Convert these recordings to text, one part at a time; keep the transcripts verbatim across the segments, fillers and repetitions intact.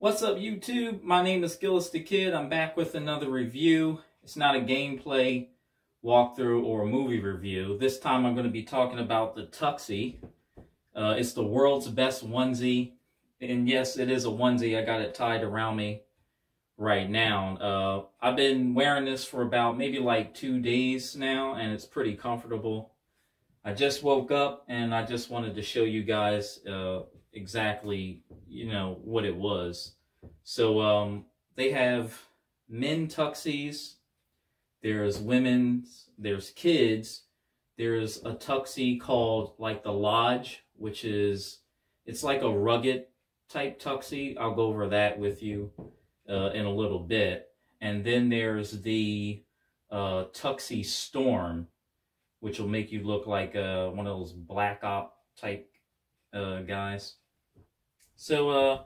What's up YouTube? My name is Gillis the Kid. I'm back with another review. It's not a gameplay walkthrough or a movie review. This time I'm going to be talking about the Tuxy. Uh, it's the world's best onesie. And yes, it is a onesie. I got it tied around me right now. Uh, I've been wearing this for about maybe like two days now, and it's pretty comfortable. I just woke up and I just wanted to show you guys uh, exactly, you know, what it was. So um, they have men tuxies, there's women's, there's kids, there's a tuxie called like the Lodge, which is, it's like a rugged type tuxie. I'll go over that with you uh, in a little bit. And then there's the uh, Tuxy Storm, which will make you look like uh, one of those black op type uh, guys. So uh,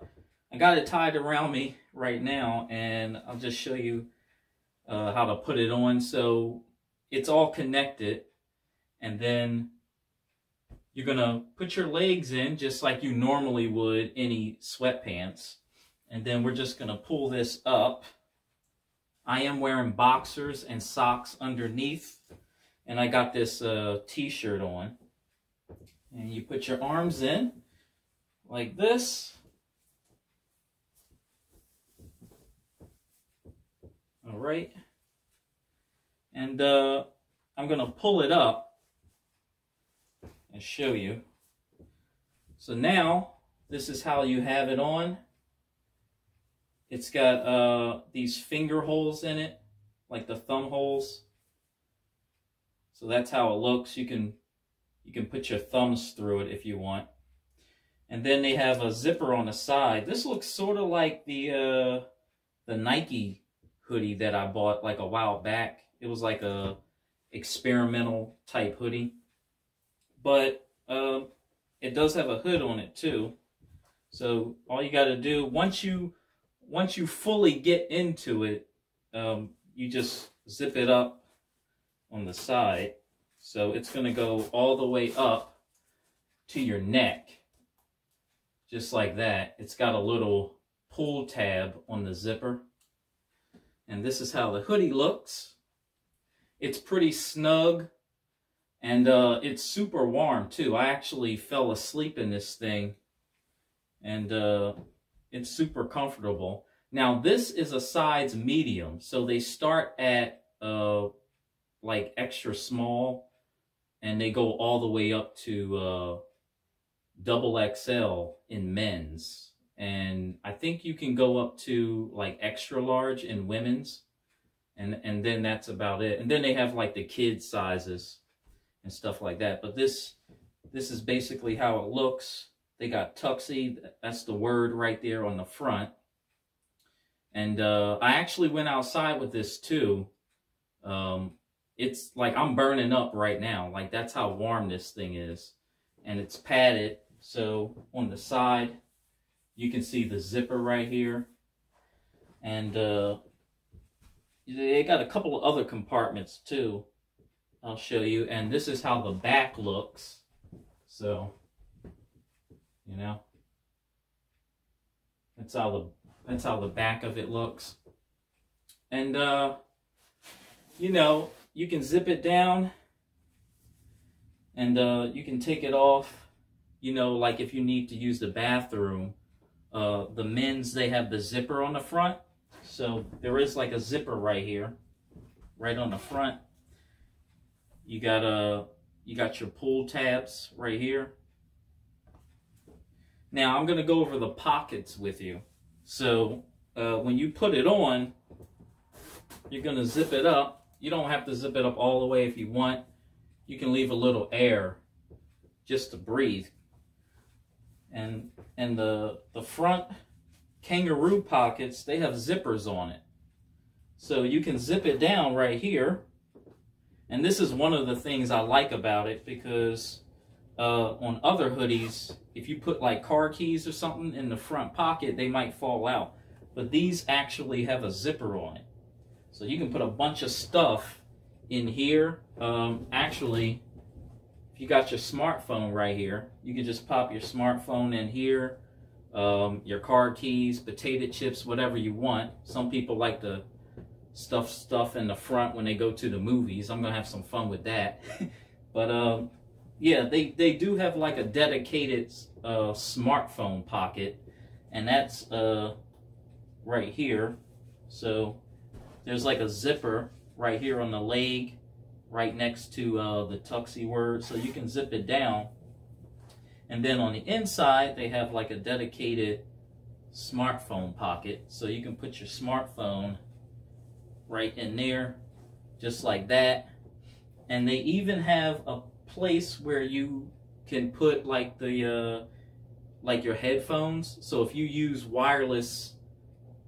I got it tied around me right now, and I'll just show you uh, how to put it on. So it's all connected, and then you're gonna put your legs in just like you normally would any sweatpants, and then we're just gonna pull this up. I am wearing boxers and socks underneath. And I got this uh, t-shirt on. And you put your arms in like this. All right. And uh, I'm going to pull it up and show you. So now this is how you have it on. It's got uh, these finger holes in it, like the thumb holes. So that's how it looks. You can you can put your thumbs through it if you want. And then they have a zipper on the side. This looks sort of like the uh, the Nike hoodie that I bought like a while back. It was like a experimental type hoodie. But uh, it does have a hood on it too. So all you got to do, once you, once you fully get into it, um, you just zip it up on the side, so it's going to go all the way up to your neck, just like that. It's got a little pull tab on the zipper, and this is how the hoodie looks. It's pretty snug, and uh, it's super warm too. I actually fell asleep in this thing, and uh, it's super comfortable. Now this is a size medium, so they start at uh, like extra small, and they go all the way up to uh, double X L in men's. And I think you can go up to like extra large in women's, and, and then that's about it. And then they have like the kid sizes and stuff like that. But this, this is basically how it looks. They got Tuxy, that's the word right there on the front. And uh, I actually went outside with this too. Um, It's like I'm burning up right now. Like that's how warm this thing is. And it's padded. So on the side, you can see the zipper right here. And uh, they got a couple of other compartments too. I'll show you. And this is how the back looks. So, you know, that's how the, that's how the back of it looks. And, uh, you know, you can zip it down, and uh, you can take it off, you know, like if you need to use the bathroom. Uh, the men's, they have the zipper on the front. So there is like a zipper right here, right on the front. You got, uh, you got your pull tabs right here. Now I'm going to go over the pockets with you. So uh, when you put it on, you're going to zip it up. You don't have to zip it up all the way if you want. You can leave a little air just to breathe. And and the, the front kangaroo pockets, they have zippers on it. So you can zip it down right here. And this is one of the things I like about it, because uh, on other hoodies, if you put like car keys or something in the front pocket, they might fall out. But these actually have a zipper on it. So you can put a bunch of stuff in here. Um, actually, if you got your smartphone right here, you can just pop your smartphone in here. um, your car keys, potato chips, whatever you want. Some people like to stuff stuff in the front when they go to the movies. I'm gonna have some fun with that. But um, yeah, they, they do have like a dedicated uh, smartphone pocket, and that's uh, right here. So there's like a zipper right here on the leg, right next to uh, the Tuxy word, so you can zip it down. And then on the inside, they have like a dedicated smartphone pocket, so you can put your smartphone right in there, just like that. And they even have a place where you can put like the uh, like your headphones. So if you use wireless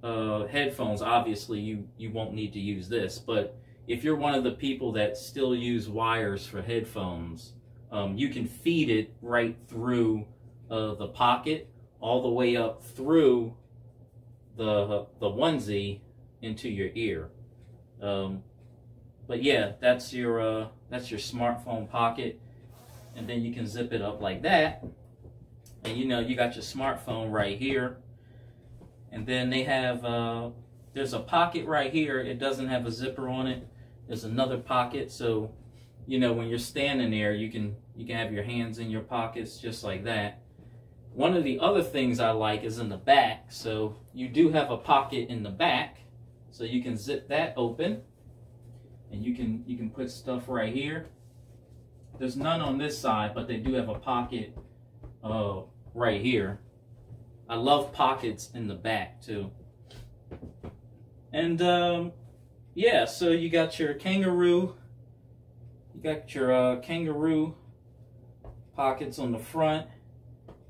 uh, headphones, obviously you you won't need to use this. But if you're one of the people that still use wires for headphones, um, you can feed it right through uh, the pocket, all the way up through the the onesie into your ear. Um, But yeah, that's your uh, that's your smartphone pocket, and then you can zip it up like that, and you know you got your smartphone right here. And then they have uh, there's a pocket right here. It doesn't have a zipper on it. There's another pocket, so you know when you're standing there, you can you can have your hands in your pockets just like that. One of the other things I like is in the back. So you do have a pocket in the back, so you can zip that open. And you can you can put stuff right here. There's none on this side, but they do have a pocket uh, right here. I love pockets in the back too. And um, yeah, so you got your kangaroo, you got your uh, kangaroo pockets on the front.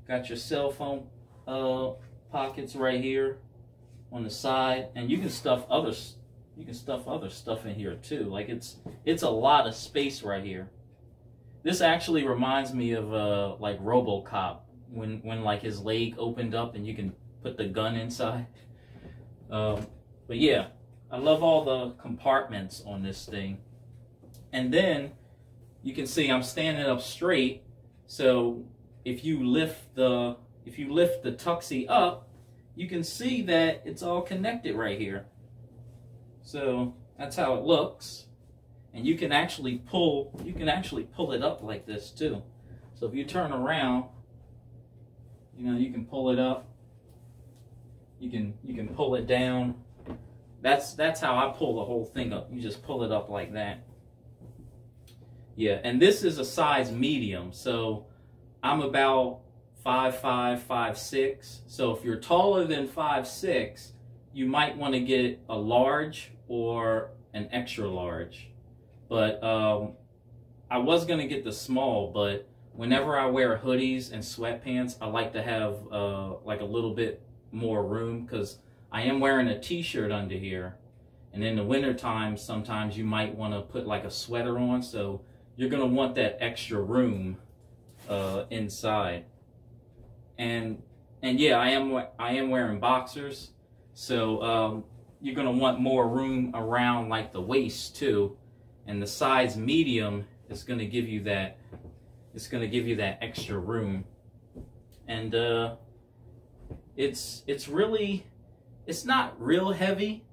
Got your cell phone uh, pockets right here on the side, and you can stuff other stuff. You can stuff other stuff in here too. Like it's it's a lot of space right here. This actually reminds me of uh, like RoboCop, when when like his leg opened up and you can put the gun inside. Um, but yeah, I love all the compartments on this thing. And then you can see I'm standing up straight. So if you lift the if you lift the Tuxy up, you can see that it's all connected right here. So that's how it looks, and you can actually pull you can actually pull it up like this too. So if you turn around, you know you can pull it up. You can you can pull it down. That's that's how I pull the whole thing up. You just pull it up like that. Yeah, and this is a size medium, so I'm about five five, five six. So if you're taller than five six, you might want to get a large or an extra large. But um, I was going to get the small, but whenever I wear hoodies and sweatpants, I like to have uh, like a little bit more room, because I am wearing a t-shirt under here. And in the winter time, sometimes you might want to put like a sweater on. So you're going to want that extra room uh, inside. And, and yeah, I am, I am wearing boxers. So um, you're going to want more room around like the waist too, and the size medium is going to give you that. It's going to give you that extra room, and uh, it's it's really it's not real heavy,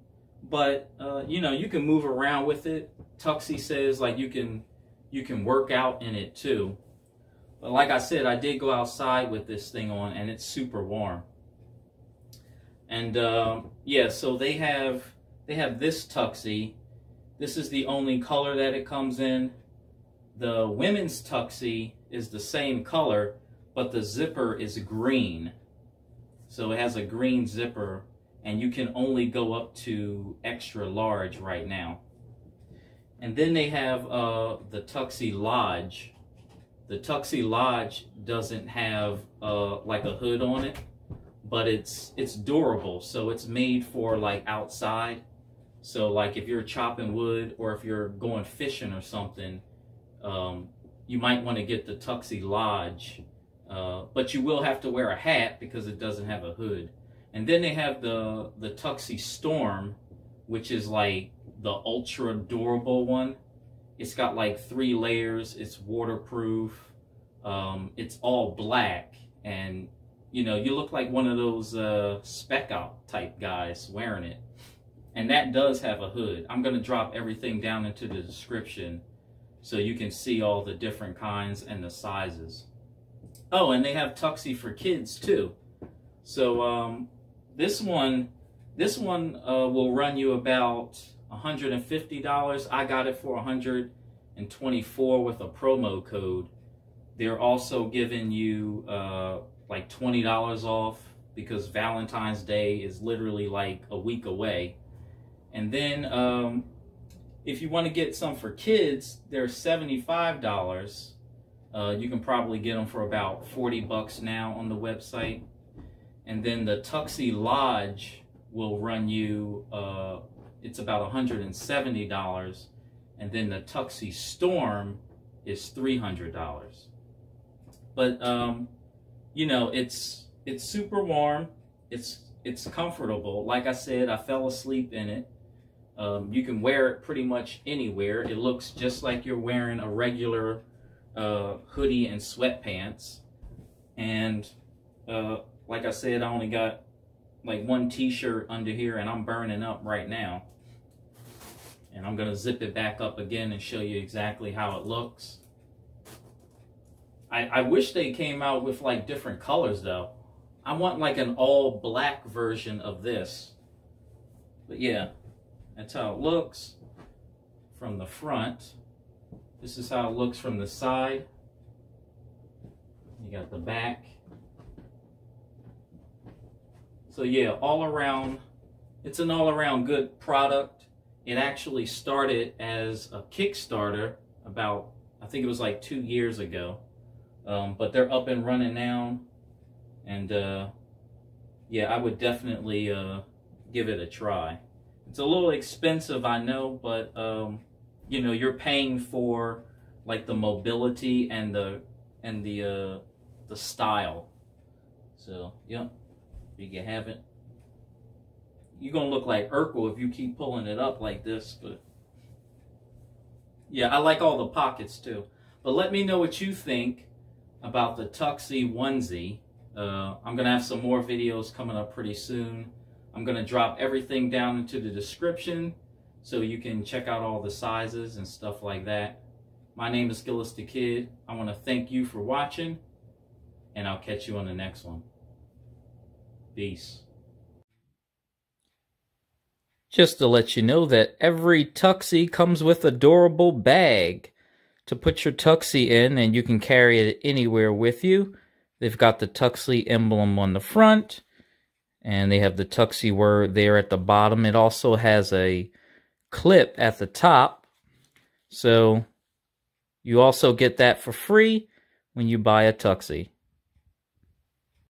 but uh, you know you can move around with it. Tuxy says like you can you can work out in it too, but like I said, I did go outside with this thing on, and it's super warm. And um, yeah, so they have they have this Tuxy. This is the only color that it comes in. The women's Tuxy is the same color, but the zipper is green. So it has a green zipper, and you can only go up to extra large right now. And then they have uh, the Tuxy Lodge. The Tuxy Lodge doesn't have uh, like a hood on it, but it's it's durable, so it's made for like outside. So like if you're chopping wood or if you're going fishing or something, um, you might want to get the Tuxy Lodge, uh, but you will have to wear a hat because it doesn't have a hood. And then they have the the Tuxy Storm, which is like the ultra durable one. It's got like three layers. It's waterproof. Um, it's all black, and You know, you look like one of those uh, spec out type guys wearing it. And that does have a hood. I'm going to drop everything down into the description so you can see all the different kinds and the sizes. Oh, and they have Tuxy for kids too. So um, this one, this one uh, will run you about one hundred fifty dollars. I got it for one hundred twenty-four dollars with a promo code. They're also giving you uh, like twenty dollars off because Valentine's Day is literally like a week away. And then um, if you want to get some for kids, they're seventy-five dollars. Uh, you can probably get them for about forty bucks now on the website. And then the Tuxy Lodge will run you, uh, it's about one hundred seventy dollars. And then the Tuxy Storm is three hundred dollars. But, um, you know, it's it's super warm. It's, it's comfortable. Like I said, I fell asleep in it. Um, you can wear it pretty much anywhere. It looks just like you're wearing a regular uh, hoodie and sweatpants. And uh, like I said, I only got like one t-shirt under here and I'm burning up right now. And I'm gonna zip it back up again and show you exactly how it looks. I, I wish they came out with like different colors though. I want like an all black version of this. But yeah, that's how it looks from the front. This is how it looks from the side. You got the back. So yeah, all around, it's an all around good product. It actually started as a Kickstarter about, I think it was like two years ago, um, but they're up and running now. And uh, yeah, I would definitely uh, give it a try. It's a little expensive, I know, but um, you know, you're paying for like the mobility and the and the uh, the style. So yep, there you have it. You're gonna look like Urkel if you keep pulling it up like this, but yeah, I like all the pockets too. But let me know what you think about the Tuxy onesie. Uh, I'm gonna have some more videos coming up pretty soon. I'm gonna drop everything down into the description so you can check out all the sizes and stuff like that. My name is Gillis the Kid. I want to thank you for watching, and I'll catch you on the next one. Peace. Just to let you know that every Tuxy comes with a durable bag to put your Tuxy in, and you can carry it anywhere with you. They've got the Tuxy emblem on the front, and they have the Tuxy word there at the bottom. It also has a clip at the top, so you also get that for free when you buy a Tuxy.